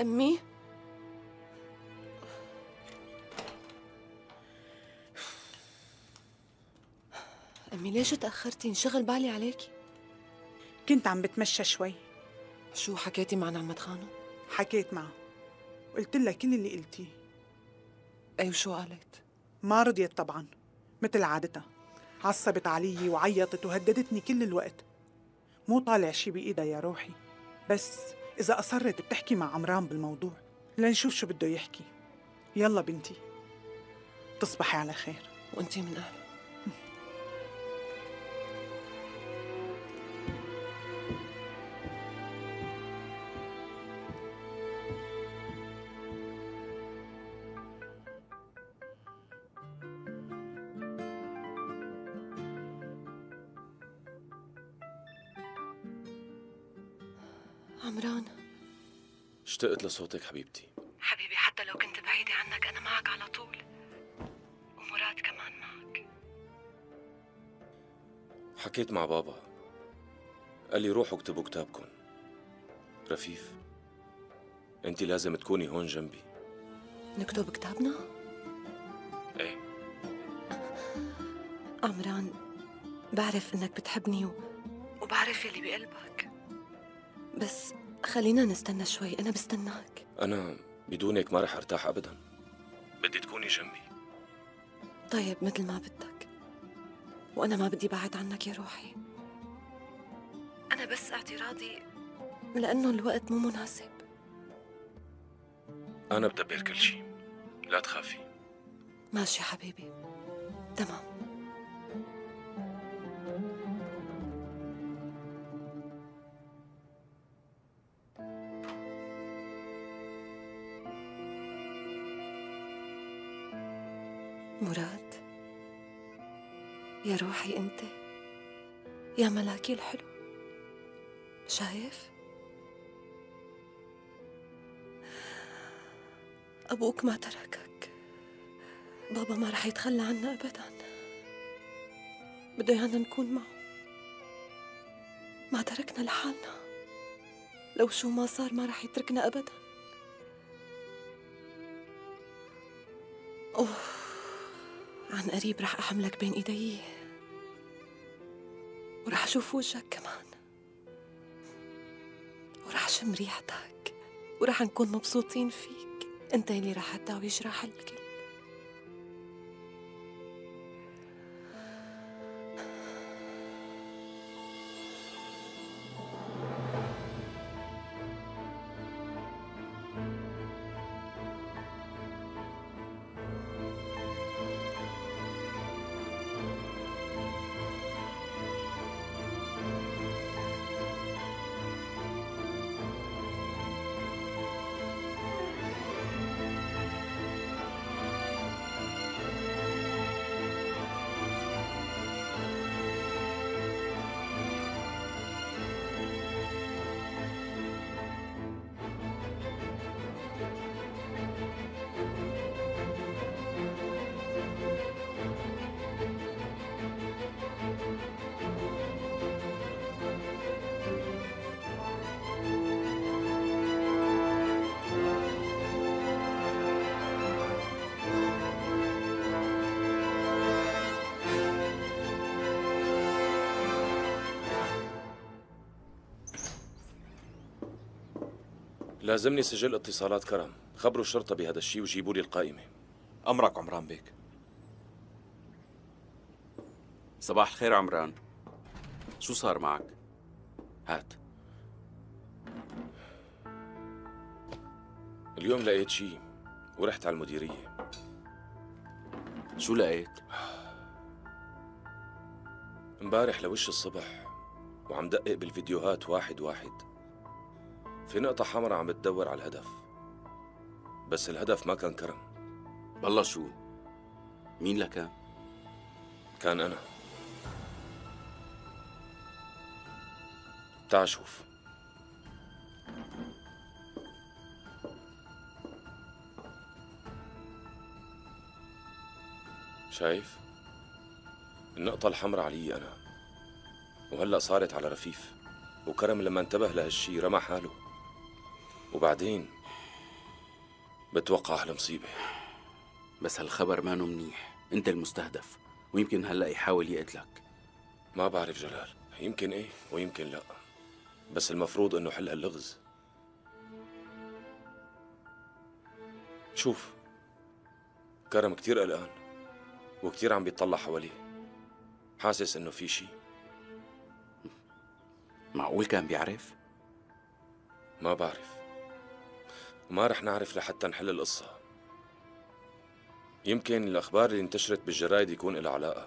أمي؟ أمي ليش تأخرتي؟ انشغل بالي عليكي. كنت عم بتمشى شوي. شو حكيتي مع نعمة خانم؟ حكيت معها، قلت لها كل اللي قلتيه. أي وشو قالت؟ ما رضيت طبعا مثل عادتها، عصبت علي وعيطت وهددتني كل الوقت. مو طالع شي بإيدها يا روحي، بس إذا أصرت بتحكي مع عمران بالموضوع لنشوف شو بده يحكي. يلا بنتي تصبحي على خير. وأنتي من أهلك. عمران، اشتقت لصوتك حبيبتي. حبيبي حتى لو كنت بعيدة عنك أنا معك على طول، ومراد كمان معك. حكيت مع بابا، قال لي روحوا اكتبوا كتابكم. رفيف انت لازم تكوني هون جنبي. نكتب كتابنا؟ ايه. عمران بعرف انك بتحبني وبعرف اللي بقلبك، بس خلينا نستنى شوي. أنا بستناك. أنا بدونك ما رح أرتاح أبداً، بدي تكوني جنبي. طيب مثل ما بدك، وأنا ما بدي بعد عنك يا روحي. أنا بس اعتراضي لأنه الوقت مو مناسب. أنا بدبر كل شي، لا تخافي. ماشي حبيبي، تمام. مراد يا روحي، انت يا ملاكي الحلو. شايف ابوك ما تركك، بابا ما رح يتخلى عنا ابدا، بده يانا نكون معه. ما تركنا لحالنا، لو شو ما صار ما رح يتركنا ابدا. اوه، عن قريب رح أحملك بين إيدي ورح أشوف وجهك كمان، ورح شم ريحتك، ورح نكون مبسوطين فيك. أنت اللي رح تداوي جراح الكل. لازمني سجل اتصالات كرم، خبروا الشرطة بهذا الشيء وجيبوا لي القائمة. أمرك عمران بيك. صباح الخير عمران، شو صار معك؟ هات. اليوم لقيت شيء ورحت على المديرية. شو لقيت؟ امبارح لوش الصبح وعم دقق بالفيديوهات واحد واحد، في نقطة حمراء عم بتدور على الهدف، بس الهدف ما كان كرم. بالله شو؟ مين لكان؟ كان أنا. تعال شوف. شايف؟ النقطة الحمراء علي أنا، وهلأ صارت على رفيف. وكرم لما انتبه لهالشي رمى حاله، وبعدين بتوقع على مصيبة. بس هالخبر ما منيح، انت المستهدف ويمكن هلأ يحاول يقتلك. ما بعرف جلال، يمكن ايه ويمكن لا، بس المفروض انه حل هاللغز. شوف كرم كتير قلقان وكتير عم بيطلع حواليه، حاسس انه في شي. معقول كان بيعرف؟ ما بعرف، وما رح نعرف لحتى نحل القصة. يمكن الأخبار اللي انتشرت بالجرايد يكون لها علاقة.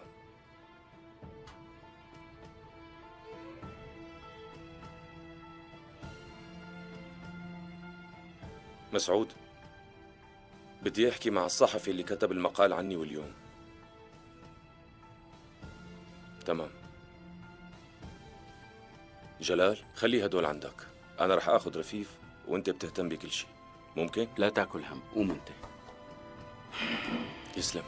مسعود، بدي أحكي مع الصحفي اللي كتب المقال عني واليوم. تمام. جلال، خلي هدول عندك، أنا رح آخذ رفيف وأنت بتهتم بكل شيء، ممكن؟ لا تاكل هم، قوم أنت. يسلم.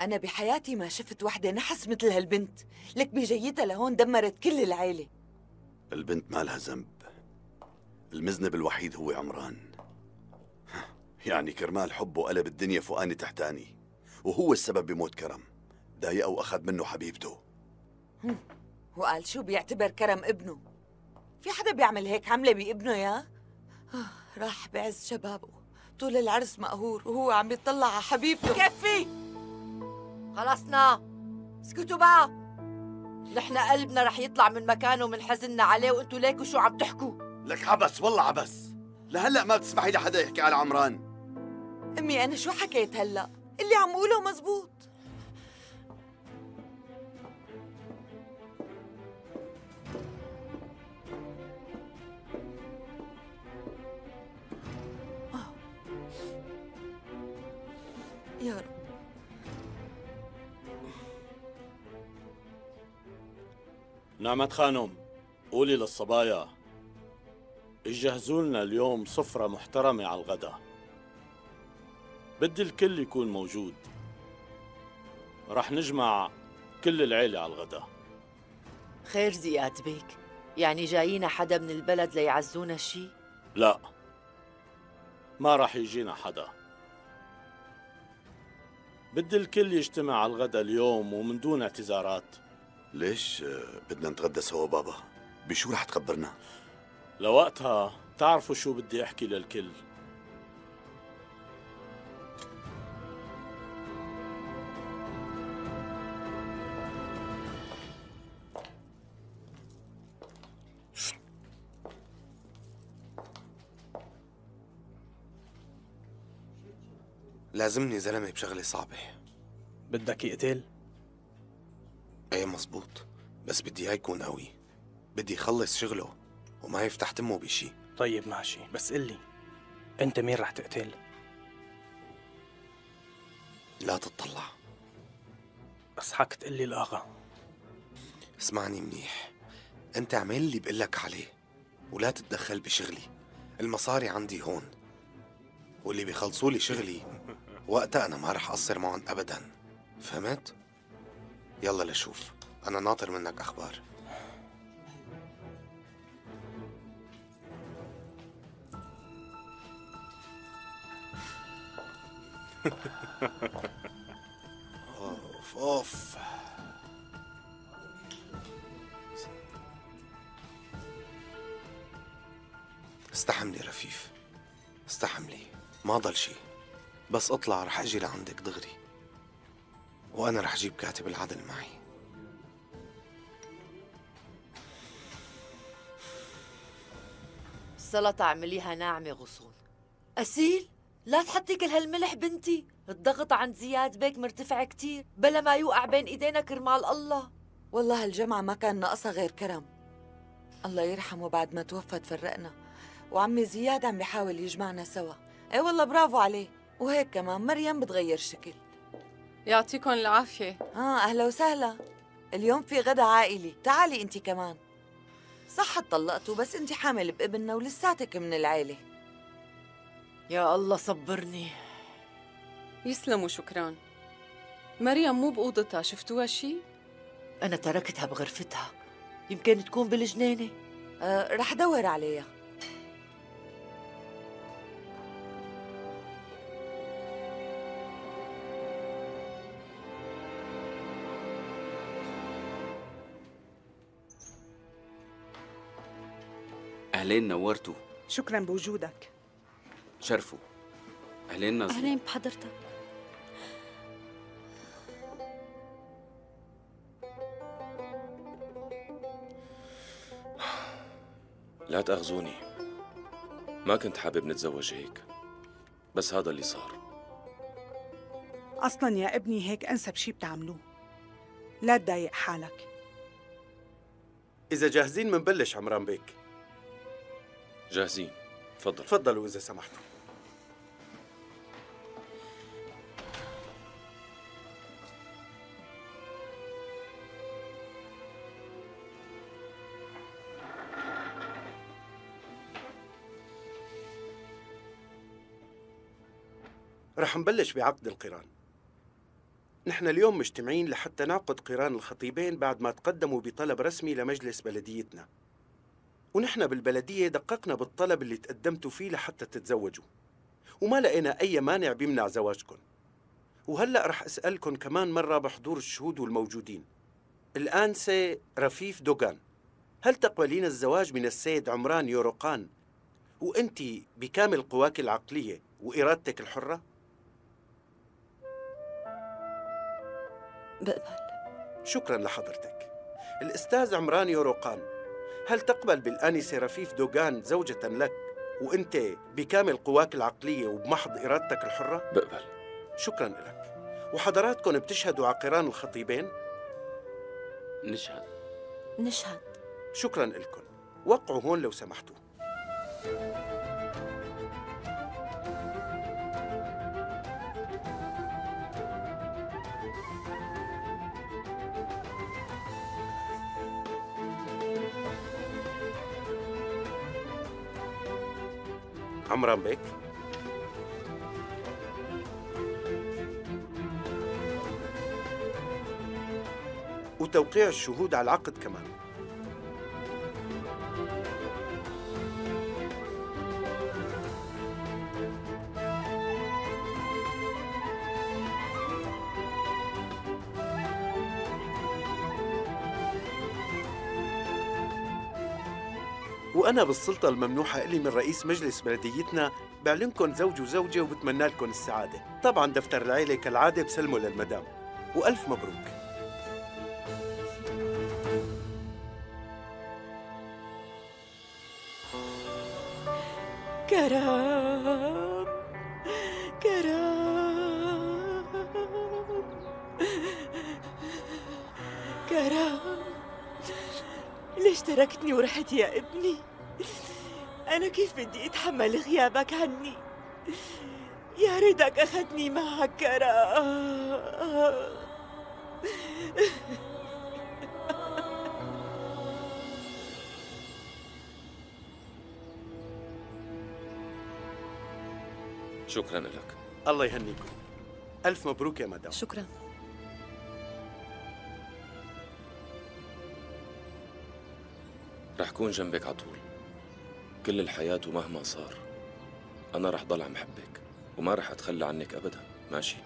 أنا بحياتي ما شفت وحدة نحس مثل هالبنت، لك بجيتها لهون دمرت كل العيلة. البنت ما لها ذنب، المذنب الوحيد هو عمران. يعني كرمال حبه قلب الدنيا فوقاني تحتاني، وهو السبب بموت كرم، ضايقه وأخذ منه حبيبته. وقال شو بيعتبر كرم ابنه؟ في حدا بيعمل هيك عملة بابنه يا؟ راح بعز شبابه طول العرس مقهور وهو عم يطلع على حبيبته. كفي! خلصنا، اسكتوا بقى. نحن قلبنا رح يطلع من مكانه ومن حزننا عليه، وانتوا ليكوا شو عم تحكوا؟ لك عبس، والله عبس. لهلا ما بتسمحي لحدا يحكي على عمران. امي انا شو حكيت هلا؟ اللي عم قوله مزبوط. يا رب. نعمة خانم، قولي للصبايا يجهزوا لنا اليوم سفرة محترمة على الغدا. بدي الكل يكون موجود، رح نجمع كل العيلة على الغدا. خير زياد بيك، يعني جايينا حدا من البلد ليعزونا شي؟ لا، ما رح يجينا حدا. بدي الكل يجتمع على الغدا اليوم ومن دون اعتذارات. ليش بدنا نتغدى سوا بابا؟ بشو رح تخبرنا؟ لوقتها تعرفوا شو بدي احكي للكل. لازمني زلمة بشغلة صعبة. بدك يقتل؟ ايه مزبوط، بس بدي اياه يكون قوي، بدي يخلص شغله وما يفتح تمه بشي. طيب ماشي، بس قل لي انت مين رح تقتل؟ لا تتطلع، بس حك تقول لي الاغا. اسمعني منيح، انت اعمل اللي بقول لك عليه ولا تتدخل بشغلي. المصاري عندي هون، واللي بيخلصوا لي شغلي وقتها انا ما رح اقصر معهم ابدا، فهمت؟ يلا لشوف، أنا ناطر منك أخبار. أوف أوف. استحملي رفيف، استحملي، ما ضل شي. بس اطلع رح أجي لعندك دغري، وأنا رح أجيب كاتب العدل معي. السلطة اعمليها ناعمة غصون. أسيل، لا تحطي كل هالملح بنتي، الضغط عند زياد بيك مرتفع كتير، بلا ما يوقع بين إيدينا كرمال الله. والله هالجمعة ما كان ناقصها غير كرم، الله يرحمه بعد ما توفى تفرقنا، وعمي زياد عم بيحاول يجمعنا سوا. إيه والله برافو عليه، وهيك كمان مريم بتغير شكل. يعطيكم العافية. أهلا وسهلا. اليوم في غدا عائلي، تعالي أنت كمان. صح اتطلقتوا بس أنت حامل بابننا ولساتك من العيلة. يا الله صبرني. يسلموا، شكرا. مريم مو بأوضتها، شفتوها شي؟ أنا تركتها بغرفتها، يمكن تكون بالجنينة. رح دور عليها. أهلين، نورتوا. شكراً بوجودك. شرفوا. أهلين ناظرين. أهلين بحضرتك. لا تأخذوني، ما كنت حابب نتزوج هيك، بس هذا اللي صار. أصلاً يا ابني هيك أنسب شي بتعملوه. لا تضايق حالك. إذا جاهزين منبلش. عمران بيك جاهزين؟ تفضل. تفضلوا إذا سمحتوا. رح نبلش بعقد القران. نحن اليوم مجتمعين لحتى نعقد قران الخطيبين بعد ما تقدموا بطلب رسمي لمجلس بلديتنا، ونحن بالبلدية دققنا بالطلب اللي تقدمتوا فيه لحتى تتزوجوا، وما لقينا أي مانع بيمنع زواجكم. وهلأ رح أسألكم كمان مرة بحضور الشهود والموجودين. الآنسة رفيف دوغان، هل تقبلين الزواج من السيد عمران يوروقان وأنت بكامل قواك العقلية وإرادتك الحرة؟ بقبل. شكراً لحضرتك. الأستاذ عمران يوروقان، هل تقبل بالآنسة رفيف دوغان زوجة لك وأنت بكامل قواك العقلية وبمحض إرادتك الحرة؟ بقبل. شكراً لك. وحضراتكم بتشهدوا على قران الخطيبين؟ نشهد. نشهد. شكراً لكم. وقعوا هون لو سمحتوا. عمران بيك. وتوقيع الشهود على العقد كمان. وأنا بالسلطة الممنوحة إلي من رئيس مجلس بلديتنا بعلنكم زوج وزوجة وبتمنى لكم السعادة. طبعاً دفتر العيلة كالعادة بسلمه للمدام. وألف مبروك. كرم كرم كرم، ليش تركتني ورحت يا ابني؟ أنا كيف بدي أتحمل غيابك عني؟ يا ريتك أخذتني معك كرام. شكراً لك. الله يهنيكم. ألف مبروك يا مدام. شكراً. رح كون جنبك على طول كل الحياة، ومهما صار أنا رح ضل عم حبك وما رح أتخلى عنك أبداً. ماشي؟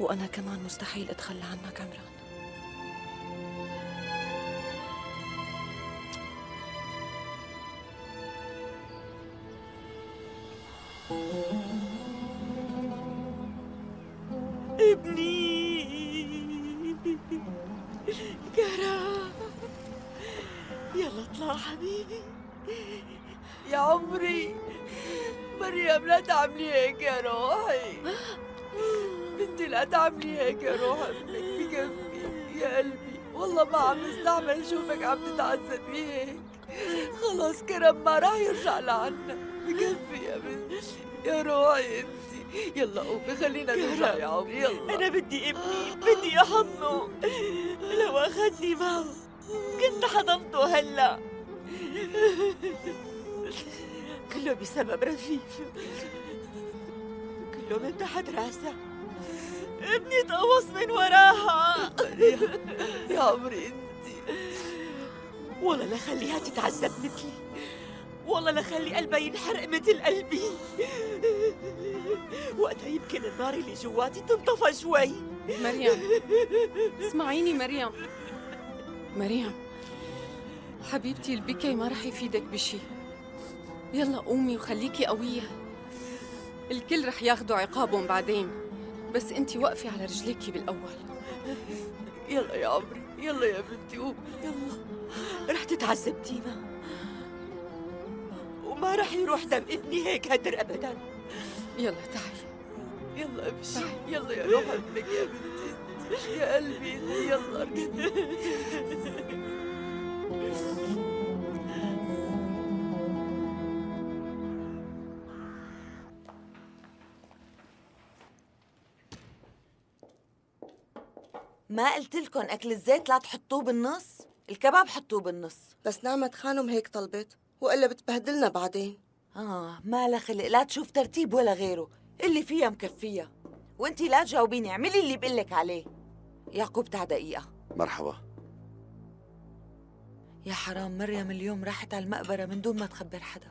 وأنا كمان مستحيل أتخلى عنك عمران. حبيبي يا عمري، مريم لا تعملي هيك يا روحي. بنتي لا تعملي هيك يا روحي، بكفي يا قلبي. والله ما عم استحمل شوفك عم تتعذبي هيك. خلص كرم ما راح يرجع لعنا، بكفي يا بنتي يا روحي انتي. يلا قومي خلينا نرجع يا عمري. يلا انا بدي ابني، بدي احضنه. لو اخذني معه كنت حضنته هلا. كله بسبب رفيف، كله من تحت راسه. ابني اتقوص من وراها. يا عمري انت، والله لا خليها تتعذب مثلي، والله لا خلي قلبها ينحرق مثل قلبي. وقتها يمكن النار اللي جواتي تنطفى شوي. مريم اسمعيني، مريم حبيبتي، البكي ما رح يفيدك بشي. يلا قومي وخليكي قوية، الكل رح ياخدوا عقابهم بعدين، بس انتي وقفي على رجليكي بالأول. يلا يا عمري، يلا يا بنتي قومي، يلا رح تتعذب ديما، وما رح يروح دم ابني هيك هدر أبدا. يلا تعالي، يلا ابشي، يلا يا روح ابنك يا بنتي، يا قلبي يلا اركضي. ما قلت لكم اكل الزيت لا تحطوه بالنص؟ الكباب حطوه بالنص. بس نعمة خانم هيك طلبت، والا بتبهدلنا بعدين. ما لها خلق لا تشوف ترتيب ولا غيره، اللي فيها مكفية. وانتي لا تجاوبيني، اعملي اللي بقلك عليه. يعقوب تعا دقيقة. مرحبا. يا حرام، مريم اليوم راحت على المقبرة من دون ما تخبر حدا.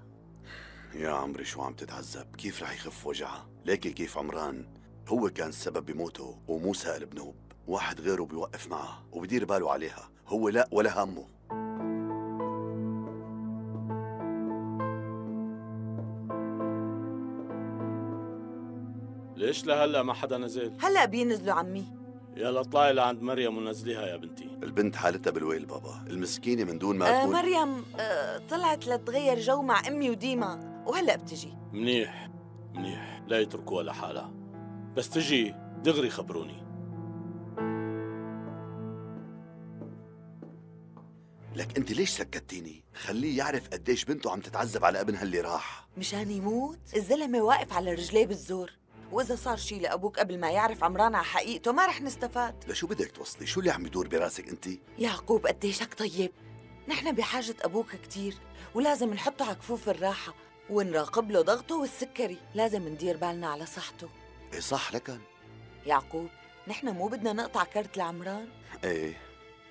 يا عمري شو عم تتعذب، كيف رح يخف وجعها؟ ليكي كيف عمران هو كان السبب بموته، ومو سائل بنوب، واحد غيره بيوقف معها وبدير باله عليها، هو لا ولا همه. ليش لهلا ما حدا نزل؟ هلا بينزلوا عمي. يلا اطلعي لعند مريم ونزليها يا بنتي. البنت حالتها بالويل بابا، المسكينة من دون ما تقول. مريم طلعت لتغير جو مع امي وديما، وهلا بتجي. منيح منيح، لا يتركوها لحالها، بس تجي دغري خبروني. لك انت ليش سكتتيني؟ خليه يعرف قديش بنته عم تتعذب على ابنها اللي راح. مشان يموت؟ الزلمه واقف على رجليه بالزور، واذا صار شي لابوك قبل ما يعرف عمران على حقيقته ما رح نستفاد. لشو بدك توصلي؟ شو اللي عم يدور براسك انت؟ يعقوب قديشك طيب، نحن بحاجه ابوك كثير، ولازم نحطه على كفوف الراحه ونراقب له ضغطه والسكري، لازم ندير بالنا على صحته. ايه صح، لكن يعقوب نحن مو بدنا نقطع كرت لعمران. ايه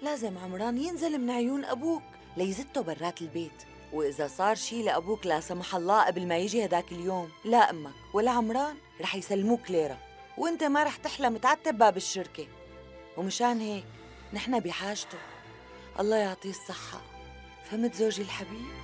لازم عمران ينزل من عيون أبوك ليزته برات البيت، وإذا صار شي لأبوك لا سمح الله قبل ما يجي هداك اليوم، لا أمك ولا عمران رح يسلموك ليرة، وإنت ما رح تحلم تعتب باب الشركة. ومشان هيك نحن بحاجته، الله يعطيه الصحة. فهمت زوجي الحبيب؟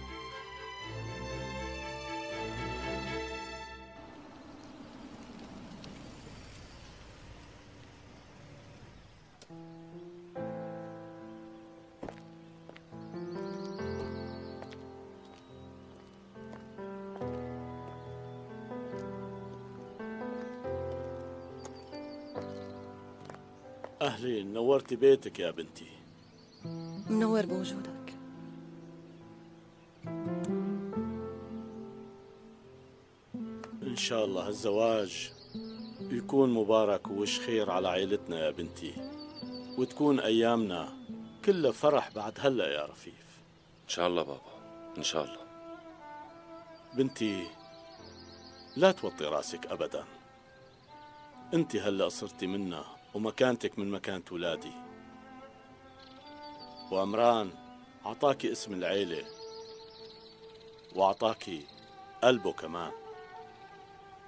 أهلين، نورتي بيتك يا بنتي. منور بوجودك. إن شاء الله هالزواج يكون مبارك ووش خير على عائلتنا يا بنتي، وتكون أيامنا كلها فرح بعد هلأ يا رفيف. إن شاء الله بابا، إن شاء الله. بنتي لا توطي راسك أبداً، أنت هلأ صرتي منا ومكانتك من مكانة ولادي، وعمران أعطاكي اسم العيلة وأعطاكي قلبه كمان،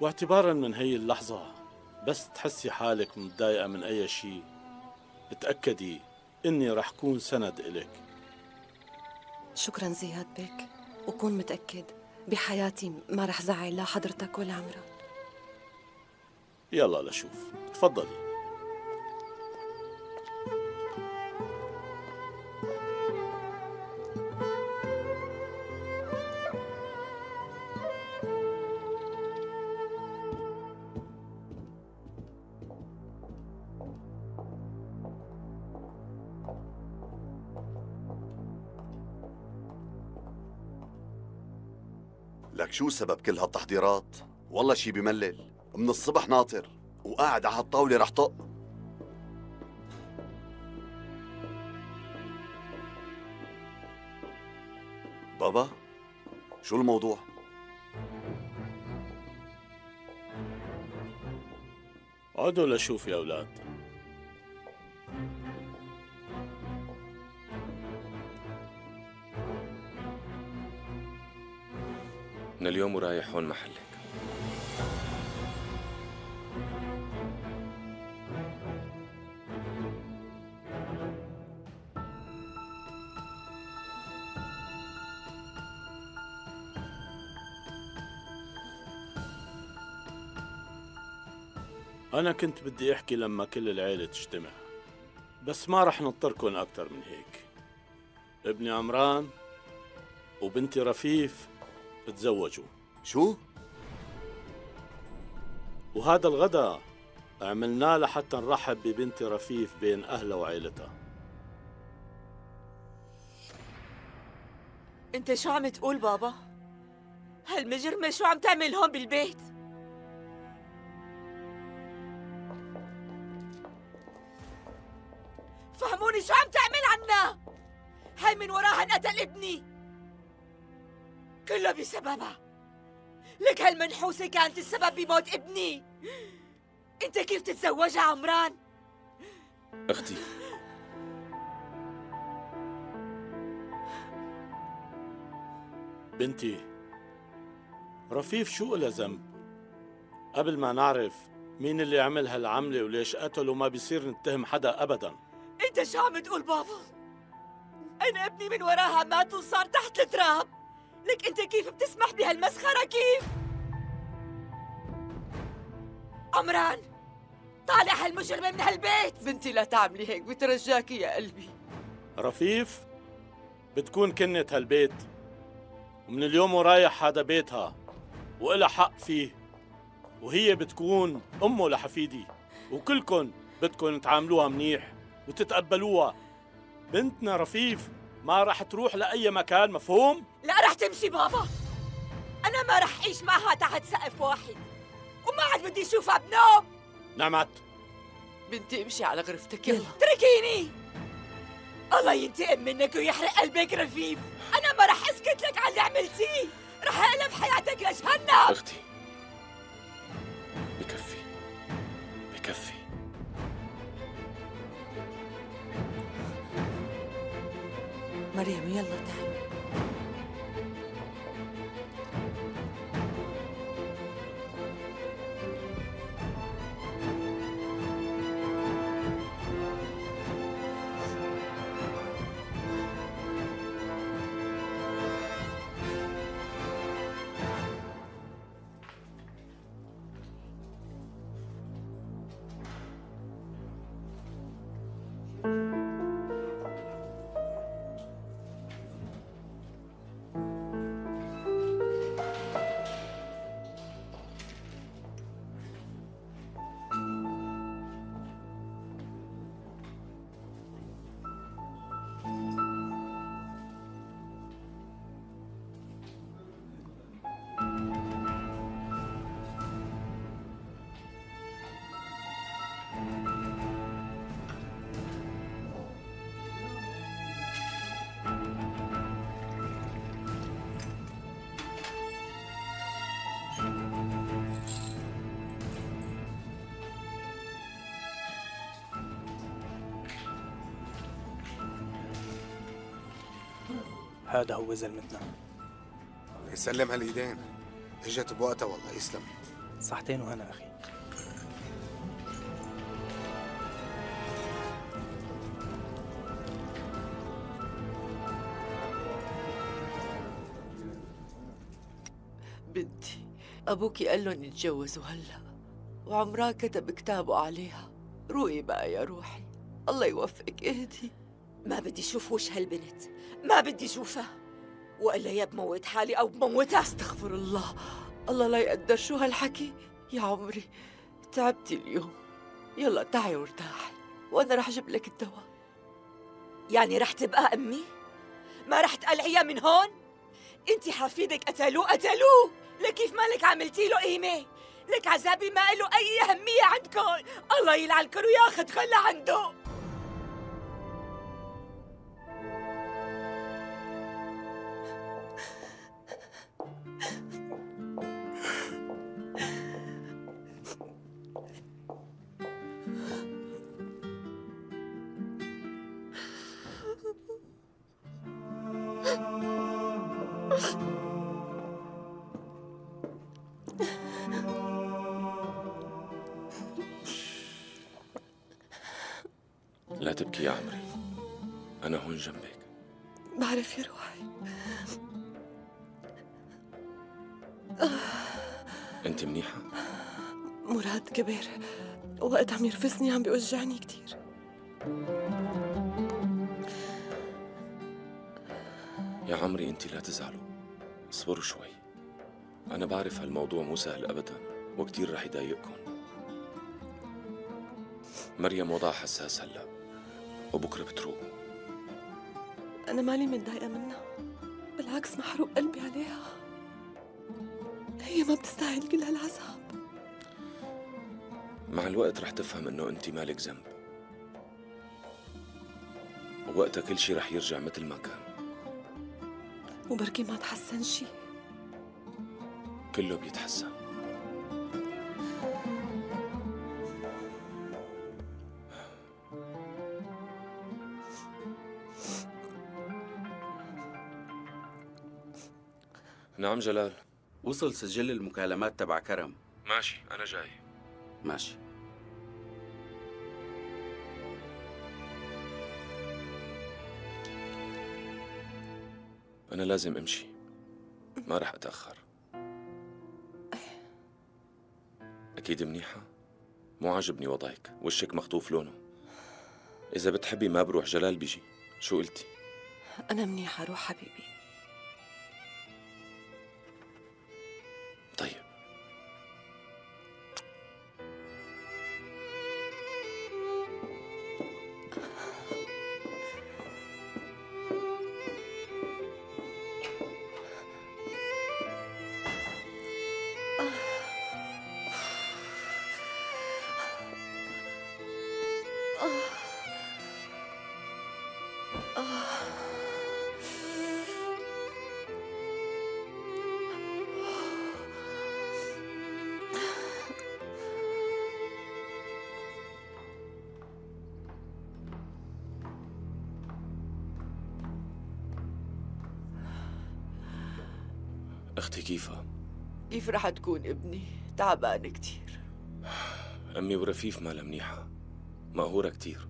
واعتباراً من هي اللحظة بس تحسي حالك متضايقة من أي شيء اتأكدي إني رح كون سند إلك. شكراً زياد بك، وكون متأكد بحياتي ما رح زعل لا حضرتك ولا عمران. يلا لشوف، تفضلي. لك شو سبب كل هالتحضيرات؟ والله شي بملل، من الصبح ناطر وقاعد على هالطاولة رح طق. بابا شو الموضوع؟ اقعدوا لاشوف يا اولاد. من اليوم ورايح هون محلك. أنا كنت بدي أحكي لما كل العيلة تجتمع، بس ما رح نضطركن أكتر من هيك. ابني عمران وبنتي رفيف تزوجوا. شو؟ وهذا الغداء عملناه لحتى نرحب ببنتي رفيف بين أهلها وعيلتها. أنت شو عم تقول بابا؟ هالمجرمة شو عم تعمل هون بالبيت؟ فهموني شو عم تعمل عنا؟ هي من وراها انقتل ابني، كله بسببها. لك هالمنحوسة كانت السبب بموت ابني. انت كيف تتزوجها عمران؟ اختي بنتي رفيف شو لها ذنب؟ قبل ما نعرف مين اللي عمل هالعملة وليش قتل، وما بيصير نتهم حدا ابدا. انت شو عم تقول بابا؟ انا ابني من وراها مات وصار تحت التراب، لك انت كيف بتسمح بهالمسخره؟ كيف؟ عمران طالع هالمجرمه من هالبيت. بنتي لا تعملي هيك، بترجاكي يا قلبي. رفيف بتكون كنت هالبيت، ومن اليوم ورايح هذا بيتها وإلها حق فيه، وهي بتكون امه لحفيدي، وكلكم بدكم تعاملوها منيح وتتقبلوها. بنتنا رفيف ما رح تروح لأي مكان، مفهوم؟ لا رح تمشي بابا، أنا ما رح أعيش معها تحت سقف واحد، وما عاد بدي أشوفها بنوم. نعمت بنتي امشي على غرفتك، يلا اتركيني. الله ينتقم منك ويحرق قلبك رفيف، أنا ما رح أسكت لك على اللي عملتيه، رح أقلب حياتك لجهنم. أختي بكفي بكفي. مريم يلا تعالي. هذا هو زلمتنا. يسلم هالايدين، اجت بوقتها والله. يسلم. صحتين وهنا اخي. بنتي ابوكي قال لهم يتجوزوا هلا، وعمران كتب كتابه عليها. روقي بقى يا روحي، الله يوفقك. اهدي. ما بدي اشوف وش هالبنت، ما بدي اشوفها، والا يا بموت حالي او بموتها. استغفر الله، الله لا يقدر شو هالحكي. يا عمري تعبتي اليوم، يلا تعي وارتاحي، وانا رح اجيب لك الدواء. يعني رح تبقى امي؟ ما رح تقلعيها من هون؟ انت حفيدك قتلوه قتلوه، لكيف مالك عملتي له قيمه؟ لك عذابي ما له اي اهميه عندكم، الله يلعنكم وياخذ خلى عنده. لا تبكي يا عمري، أنا هون جنبك. بعرف يا روحي. أنت منيحة؟ مراد كبير، وقت عم يرفسني عم بيوجعني كتير. يا عمري أنت لا تزعلوا، اصبروا شوي. أنا بعرف هالموضوع مو سهل أبداً وكتير رح يضايقكم. مريم وضعها حساس هلا وبكره بتروق. أنا مالي متضايقة منها، بالعكس محروق قلبي عليها. هي ما بتستاهل كل هالعذاب. مع الوقت رح تفهم إنه أنت مالك ذنب، ووقتها كل شي رح يرجع مثل ما كان. وبركي ما تحسن شي. كله بيتحسن. نعم جلال. وصل سجل المكالمات تبع كرم. ماشي، أنا جاي. ماشي. أنا لازم أمشي، ما رح أتأخر. أكيد منيحة؟ مو عاجبني وضعك، وشك مخطوف لونه. إذا بتحبي ما بروح، جلال بيجي. شو قلتي؟ أنا منيحة، روح حبيبي. طيب. أختي كيفها؟ كيف رح تكون ابني؟ تعبانة كتير. أمي ورفيف مالها منيحة، مقهورة كتير.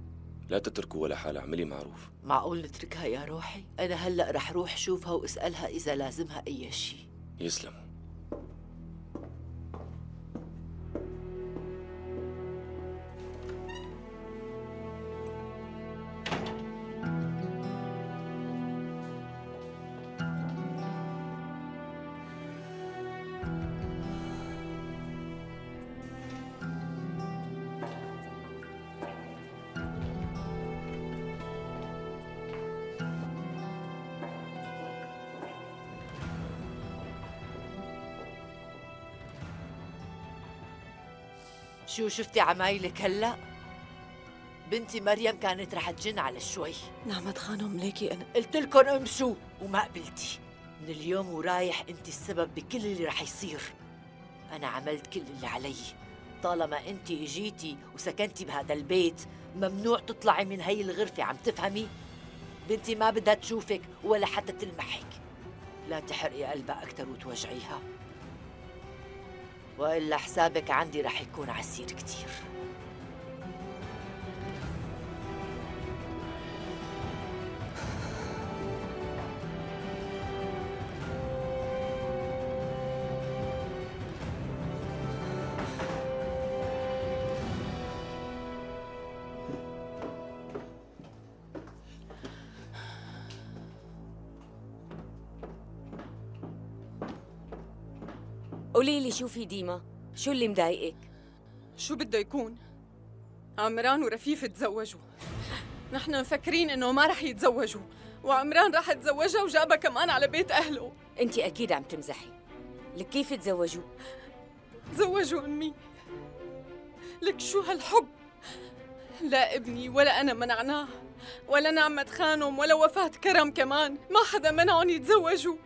لا تتركوا ولا حالة، اعملي معروف. معقول نتركها يا روحي؟ أنا هلأ رح روح شوفها وأسألها إذا لازمها أي شي. يسلم. شو شفتي عمايلك هلا؟ بنتي مريم كانت رح تجن على شوي. نعمة خانم ليكي أنا قلت لكم امشوا وما قبلتي. من اليوم ورايح أنت السبب بكل اللي رح يصير. أنا عملت كل اللي علي. طالما أنت إجيتي وسكنتي بهذا البيت ممنوع تطلعي من هي الغرفة، عم تفهمي؟ بنتي ما بدها تشوفك ولا حتى تلمحك. لا تحرقي قلبها أكثر وتوجعيها، وإلا حسابك عندي رح يكون عسير كتير. قولي لي شو في ديما؟ شو اللي مضايقك؟ شو بده يكون؟ عمران ورفيف تزوجوا. نحن مفكرين انه ما رح يتزوجوا، وعمران راح يتزوجها وجابها كمان على بيت اهله. انت اكيد عم تمزحي. لك كيف تزوجوا؟ تزوجوا امي. لك شو هالحب؟ لا ابني ولا انا منعناه، ولا نعمة خانم ولا وفاة كرم كمان، ما حدا منعهم يتزوجوا.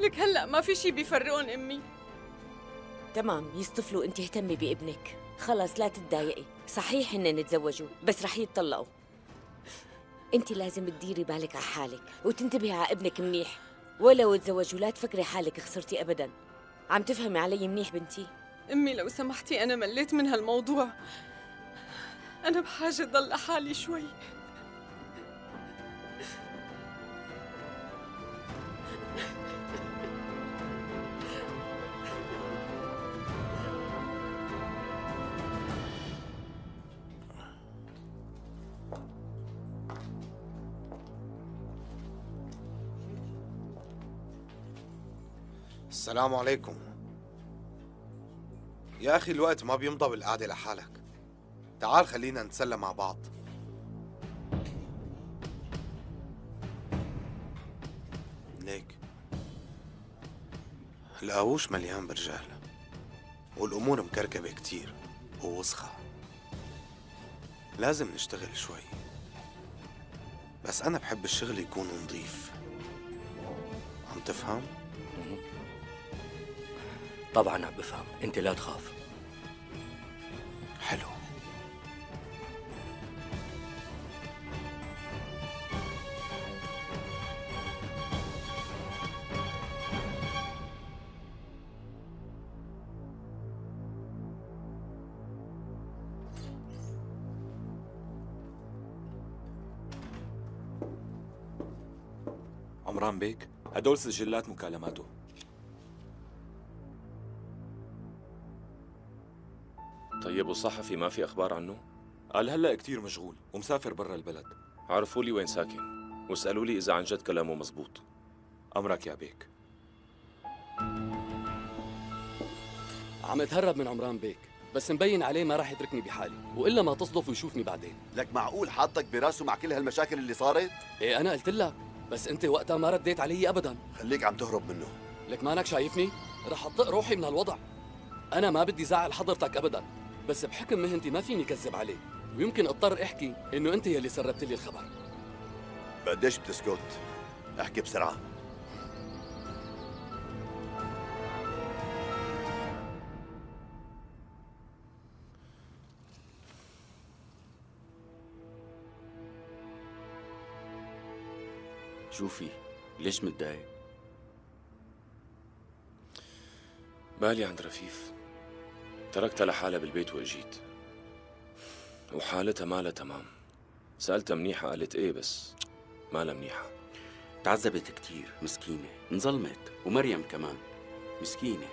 لك هلا ما في شي بيفرقن امي. تمام يصطفلوا، انت اهتمي بابنك، خلص لا تتضايقي. صحيح هن يتزوجوا بس رح يتطلقوا. انت لازم تديري بالك على حالك وتنتبهي على ابنك منيح، ولو تزوجوا لا تفكري حالك خسرتي أبداً. عم تفهمي علي منيح بنتي. أمي لو سمحتي أنا مليت من هالموضوع. أنا بحاجة ضل لحالي شوي. السلام عليكم. يا أخي الوقت ما بيمضى بالقعدة لحالك. تعال خلينا نتسلى مع بعض. ليك القاووش مليان برجال والأمور مكركبة كتير ووسخة. لازم نشتغل شوي، بس أنا بحب الشغل يكون نظيف. عم تفهم؟ طبعاً عم بفهم، أنت لا تخاف. حلو. عمران بيك، هدول سجلات مكالماته. طيب والصحفي ما في اخبار عنه؟ قال هلا كثير مشغول ومسافر برا البلد. عرفوا لي وين ساكن واسالوا لي اذا عن جد كلامه مزبوط. امرك يا بيك. عم اتهرب من عمران بيك، بس مبين عليه ما راح يتركني بحالي، والا ما تصدف ويشوفني بعدين. لك معقول حاطك براسه مع كل هالمشاكل اللي صارت؟ ايه انا قلت لك، بس انت وقتها ما رديت علي ابدا. خليك عم تهرب منه. لك مانك شايفني؟ راح اطق روحي من هالوضع. انا ما بدي زعل حضرتك ابدا، بس بحكم مهنتي ما فيني كذب عليك، ويمكن اضطر احكي انه انت يلي سربت لي الخبر. قديش بتسكت؟ احكي بسرعه. شوفي ليش متضايق؟ بالي عند رفيف، تركتها لحالها بالبيت واجيت، وحالتها مالها تمام. سألتها منيحة، قالت ايه بس مالها منيحة. تعذبت كتير مسكينة، انظلمت، ومريم كمان مسكينة.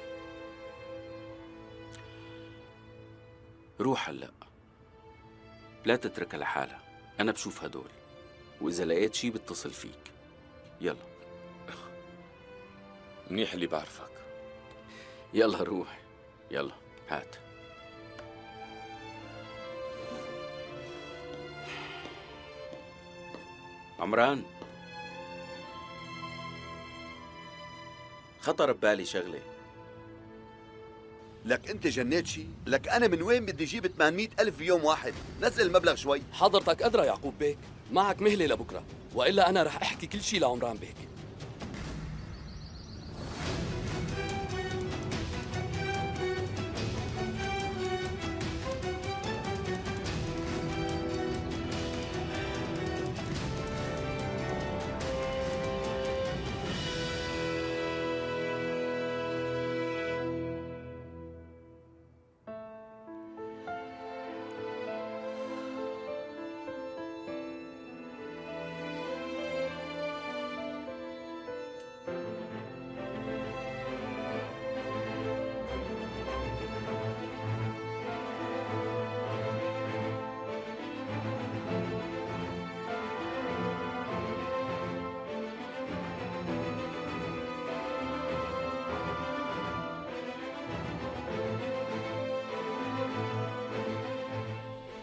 روح هلا، لا تتركها لحالها، أنا بشوف هدول، وإذا لقيت شي بتصل فيك. يلا. منيح اللي بعرفك. يلا روح، يلا هات. عمران، خطر ببالي شغلة. لك أنت جنيت شي؟ لك أنا من وين بدي أجيب 800,000 بيوم واحد؟ نزل المبلغ شوي. حضرتك أدرى يعقوب بيك، معك مهلة لبكرة، وإلا أنا رح أحكي كل شي لعمران بيك.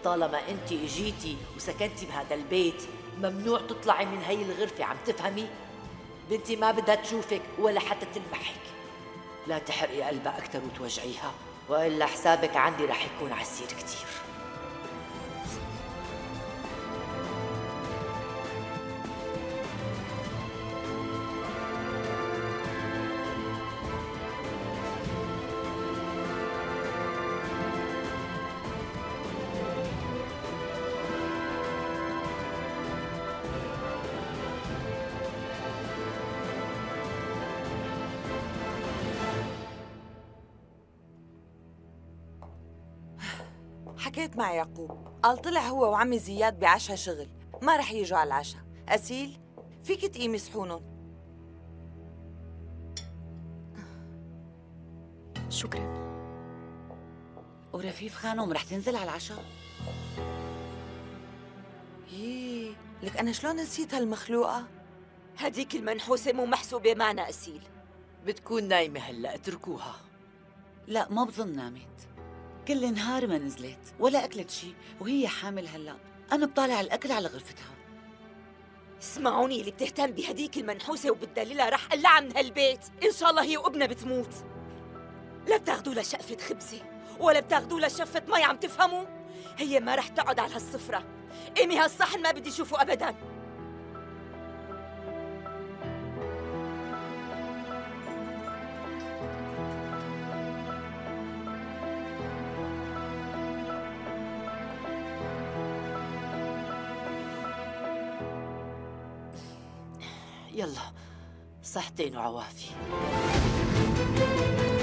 طالما انت اجيتي وسكنتي بهذا البيت ممنوع تطلعي من هي الغرفه، عم تفهمي؟ بنتي ما بدها تشوفك ولا حتى تلمحك. لا تحرقي قلبها اكثر وتوجعيها، والا حسابك عندي رح يكون عسير كثير. حكيت مع يعقوب، قال طلع هو وعمي زياد بعشا شغل، ما رح يجوا على العشاء. أسيل فيك تقيمي صحونهم. شكرا. ورفيف خانم رح تنزل على العشاء؟ يي لك أنا شلون نسيت هالمخلوقة؟ هديك المنحوسة مو محسوبة معنا أسيل. بتكون نايمة هلأ، اتركوها. لا ما بظن نامت، كل نهار ما نزلت ولا أكلت شي وهي حامل هلأ، أنا بطالع الأكل على غرفتها. اسمعوني، اللي بتهتم بهديك المنحوسة وبتدللها رح قلعها من هالبيت، إن شاء الله هي وابنها بتموت. لا بتاخدوا لها شقفة خبزة ولا بتاخدوا لها شفة مي، عم تفهموا؟ هي ما رح تقعد على هالسفرة، قيمي هالصحن ما بدي أشوفه أبداً. يلا صحتين وعوافي.